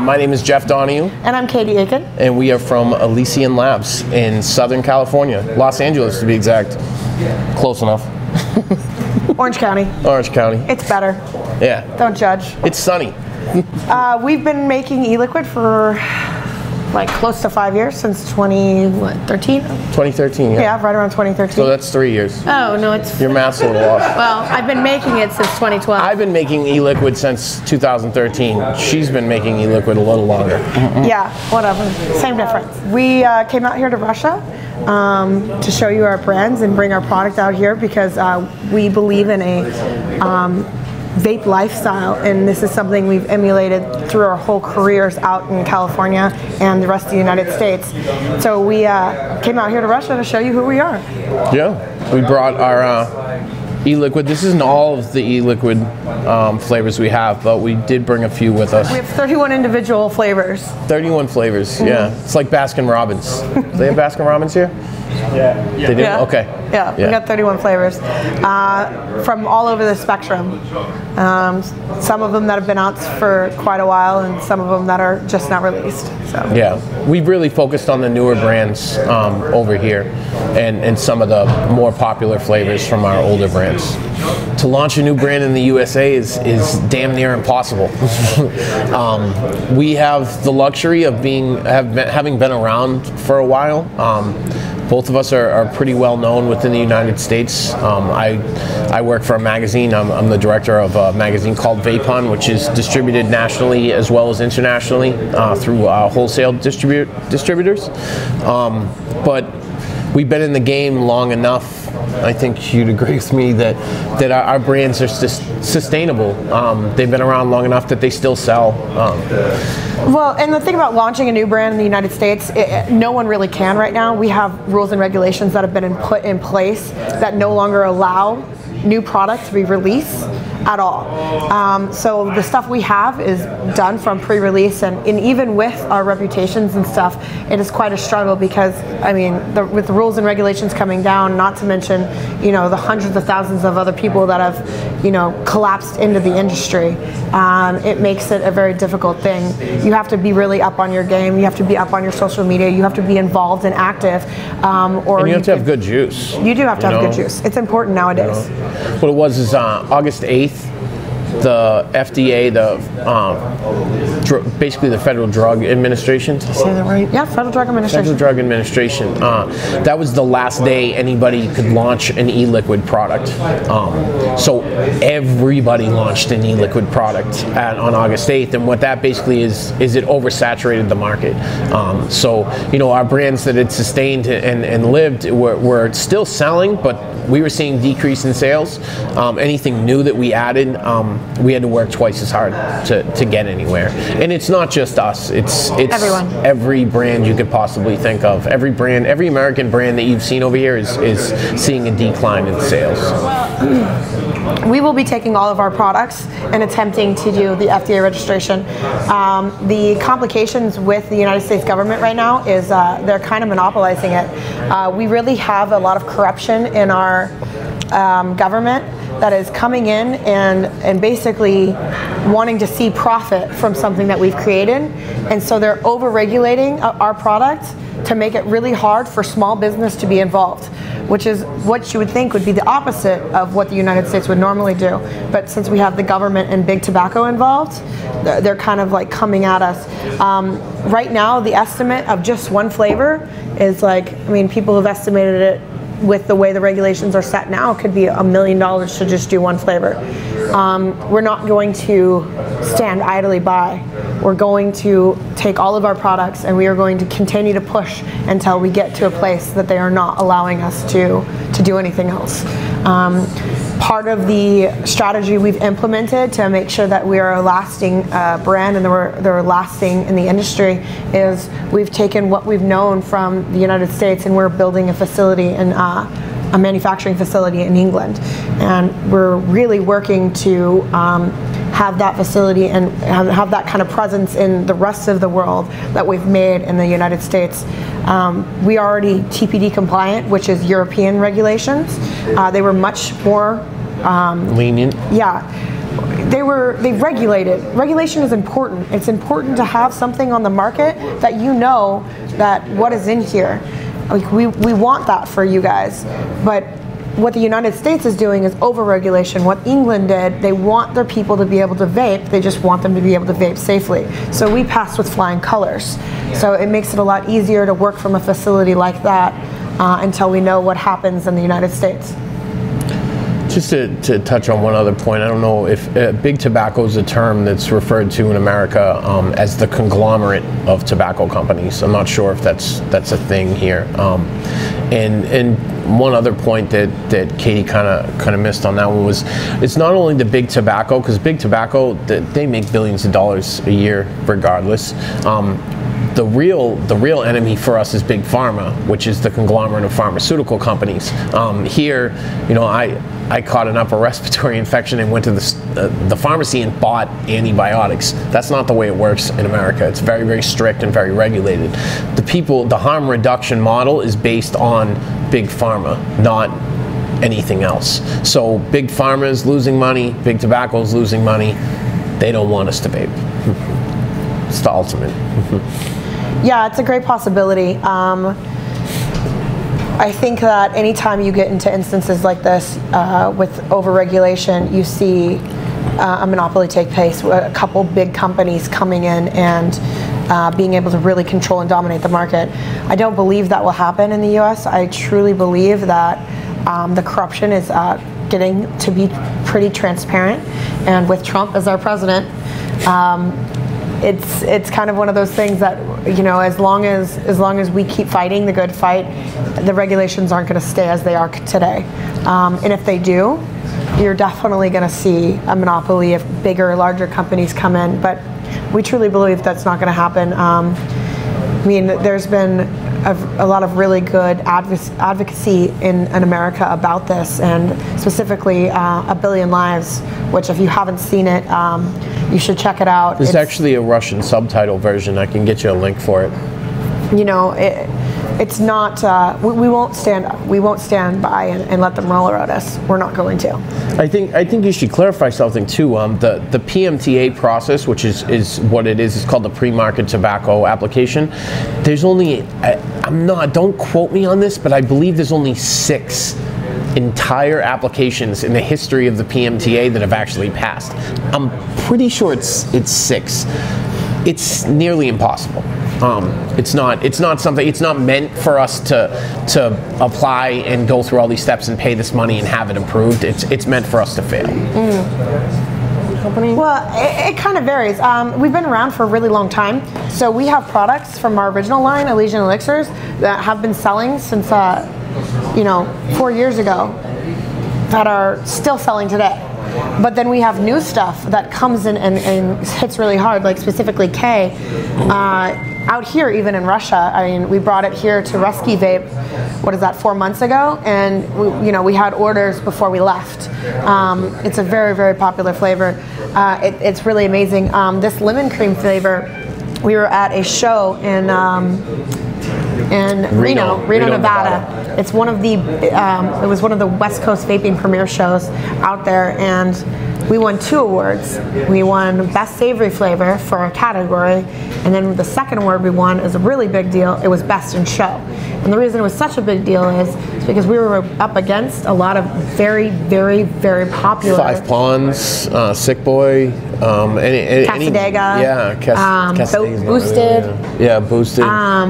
My name is Jeff Donahue. And I'm Katie Aiken. And we are from Elysian Labs in Southern California, Los Angeles to be exact. Close enough. Orange County. Orange County. It's better. Yeah. Don't judge. It's sunny. We've been making e-liquid for like close to 5 years, since 2013? 2013, yeah. Yeah, right around 2013. So that's 3 years. Oh, no, it's... Your math's a little off. Well, I've been making it since 2012. I've been making e-liquid since 2013. She's been making e-liquid a little longer. Yeah, whatever. Same difference. We came out here to Russia to show you our brands and bring our product out here because we believe in a... vape lifestyle, and this is something we've emulated through our whole careers out in California and the rest of the United States. So we came out here to Russia to show you who we are. Yeah, we brought our e-liquid. This isn't all of the e-liquid flavors we have, but we did bring a few with us. We have 31 individual flavors. 31 flavors, yeah. It's like Baskin-Robbins. Do they have Baskin-Robbins here? Yeah. They do? Yeah. Okay. Yeah, yeah, we got 31 flavors from all over the spectrum. Some of them that have been out for quite a while and some of them that are just not released. So. Yeah, we've really focused on the newer brands over here and some of the more popular flavors from our older brands. To launch a new brand in the USA is damn near impossible. We have the luxury of having been around for a while. Both of us are pretty well known within the United States. I work for a magazine. I'm the director of a magazine called Vapon, which is distributed nationally as well as internationally through wholesale distributors. But we've been in the game long enough, I think you'd agree with me, that our brands are sustainable. They've been around long enough that they still sell. Well, and the thing about launching a new brand in the United States, no one really can right now. We have rules and regulations that have been put in place that no longer allow new products to be released at all. So the stuff we have is done from pre-release, and even with our reputations and stuff, it is quite a struggle because, I mean, with the rules and regulations coming down, not to mention, you know, the hundreds of thousands of other people that have, you know, collapsed into the industry, it makes it a very difficult thing. You have to be really up on your game, you have to be up on your social media, you have to be involved and active. And you have to have good juice. You do have to have good juice. It's important nowadays. You know. What it was is August 8th, the FDA, basically the Federal Drug Administration. Did I say that right? Yeah, Federal Drug Administration. Federal Drug Administration. That was the last day anybody could launch an e-liquid product. So everybody launched an e-liquid product on August 8th, and what that basically is it oversaturated the market. So, you know, our brands that had sustained and lived were still selling, but we were seeing decrease in sales. Anything new that we added, we had to work twice as hard to get anywhere. And it's not just us, it's everyone. Every brand you could possibly think of. Every brand, every American brand that you've seen over here is seeing a decline in sales. Well, we will be taking all of our products and attempting to do the FDA registration. The complications with the United States government right now is they're kind of monopolizing it. We really have a lot of corruption in our government that is coming in and basically wanting to see profit from something that we've created, and so they're over-regulating our products to make it really hard for small business to be involved, which is what you would think would be the opposite of what the United States would normally do. But since we have the government and big tobacco involved, they're kind of like coming at us. Right now, the estimate of just one flavor is like, I mean, people have estimated it with the way the regulations are set now, it could be $1 million to just do one flavor. We're not going to stand idly by. We're going to take all of our products and we are going to continue to push until we get to a place that they are not allowing us to do anything else. Part of the strategy we've implemented to make sure that we are a lasting brand and that we're lasting in the industry is we've taken what we've known from the United States and we're building a facility in a manufacturing facility in England, and we're really working to have that facility and have that kind of presence in the rest of the world that we've made in the United States. We are already TPD compliant, which is European regulations. They were much more lenient. Yeah. they regulated. Regulation is important. It's important to have something on the market that you know that what is in here. Like we want that for you guys, but what the United States is doing is over-regulation. What England did, they want their people to be able to vape, they just want them to be able to vape safely. So we passed with flying colors. So it makes it a lot easier to work from a facility like that until we know what happens in the United States. Just to touch on one other point, I don't know if big tobacco is a term that's referred to in America as the conglomerate of tobacco companies. I'm not sure if that's a thing here. And one other point that Katie kind of missed on that one was, it's not only the big tobacco, because big tobacco, they make billions of dollars a year regardless. The real enemy for us is big pharma, which is the conglomerate of pharmaceutical companies. Here, you know, I caught an upper respiratory infection and went to the pharmacy and bought antibiotics. That's not the way it works in America. It's very, very strict and very regulated. The harm reduction model is based on big pharma, not anything else. So big pharma is losing money, big tobacco is losing money. They don't want us to vape. It's the ultimate. Yeah, it's a great possibility. I think that anytime you get into instances like this with overregulation, you see a monopoly take place with a couple big companies coming in and being able to really control and dominate the market. I don't believe that will happen in the US. I truly believe that the corruption is getting to be pretty transparent. And with Trump as our president, it's kind of one of those things that, you know, as long as we keep fighting the good fight, the regulations aren't going to stay as they are today. And if they do, you're definitely going to see a monopoly if bigger, larger companies come in. But we truly believe that's not going to happen. I mean, there's been a lot of really good advocacy in America about this, and specifically A Billion Lives, which if you haven't seen it, you should check it out. There's actually a Russian subtitle version. I can get you a link for it. You know, it's not. We won't stand up. We won't stand by and let them roll at us. We're not going to. I think you should clarify something too. The PMTA process, which is what it is. It's called the pre-market tobacco application. There's only. I'm not. Don't quote me on this, but I believe there's only 6. Entire applications in the history of the PMTA that have actually passed. I'm pretty sure it's 6. It's nearly impossible. It's not something. It's not meant for us to apply and go through all these steps and pay this money and have it approved. It's meant for us to fail. Well, it kind of varies. We've been around for a really long time, so we have products from our original line, Elysian Elixirs, that have been selling since. You know, 4 years ago that are still selling today. But then we have new stuff that comes in and hits really hard, like specifically K. Out here, even in Russia, I mean, we brought it here to Rescue Vape, what is that, 4 months ago? And, we, you know, we had orders before we left. It's a very, very popular flavor. It's really amazing. This lemon cream flavor, we were at a show in Reno, Nevada. It's one of the, it was one of the West Coast vaping premiere shows out there, and we won 2 awards. We won Best Savory Flavor for our category, and then the second award we won is a really big deal. It was Best in Show. And the reason it was such a big deal is because we were up against a lot of very, very, very popular. Five Pawns, Sick Boy, Casadega. Yeah, Casadega's Boosted. Really, yeah, Boosted. I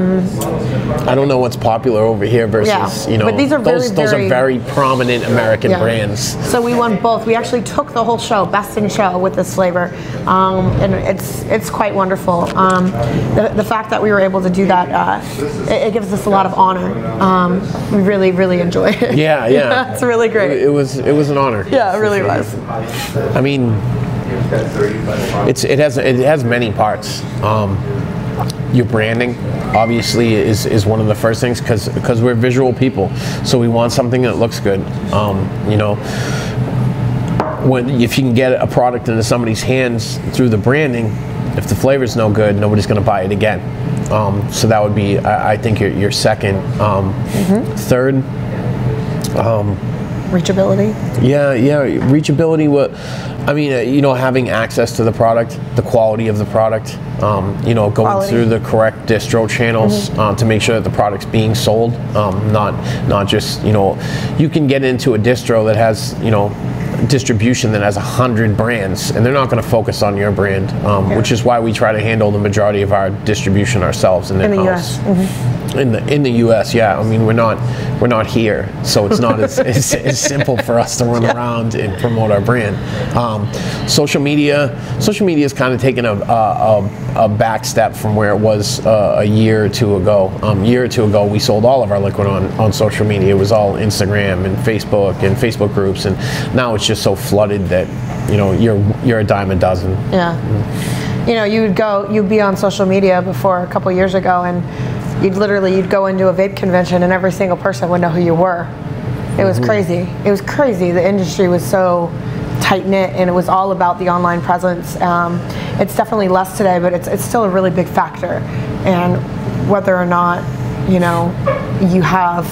don't know what's popular over here versus, you know, but these are very prominent American brands. So we won both. We actually took the whole show, Best in Show, with this flavor, and it's quite wonderful. The fact that we were able to do that, it gives us a lot of honor. We really, really enjoy it. Yeah, yeah. It's really great. It was an honor. Yeah, it really was. I mean, it has many parts. Your branding, obviously, is one of the first things, because we're visual people, so we want something that looks good. You know, if you can get a product into somebody's hands through the branding, if the flavor's no good, nobody's going to buy it again. So that would be, I think, your second. Third. reachability? Yeah, reachability. I mean, you know, having access to the product, the quality of the product, you know, going through the correct distro channels to make sure that the product's being sold, not just, you know, you can get into a distro that has, you know, distribution that has 100 brands, and they're not going to focus on your brand, which is why we try to handle the majority of our distribution ourselves in the U.S. In the U.S., yeah. I mean, we're not here, so it's not as simple for us to run around and promote our brand. Social media is kind of taken a back step from where it was a year or two ago. We sold all of our liquid on social media. It was all Instagram and Facebook groups, and now it's just so flooded that, you know, you're a dime a dozen. Yeah. You know, you'd be on social media before a couple years ago, and you'd go into a vape convention and every single person would know who you were. It was crazy. It was crazy. The industry was so tight-knit, and it was all about the online presence. It's definitely less today, but it's still a really big factor. And whether or not, you know, you have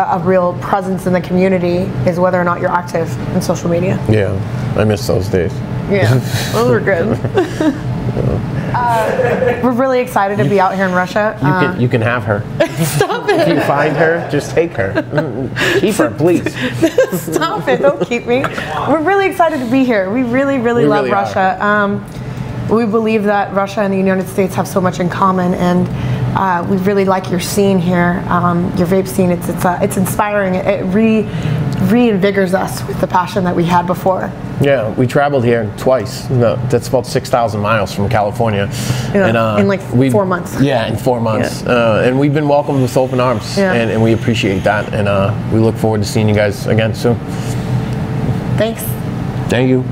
a real presence in the community is whether or not you're active in social media. Yeah, I miss those days. Yeah, those were good. We're really excited to be out here in Russia. You can have her. Stop it. If you find her, just take her. Keep her, please. Stop it. Don't keep me. We're really excited to be here. We really, really love Russia. We believe that Russia and the United States have so much in common, and we really like your scene here, your vape scene. It's inspiring. It reinvigorates us with the passion that we had before. Yeah, we traveled here twice. No, that's about 6,000 miles from California. Yeah, and, in like 4 months. Yeah, in 4 months. Yeah. And we've been welcomed with open arms, and we appreciate that. And we look forward to seeing you guys again soon. Thanks. Thank you.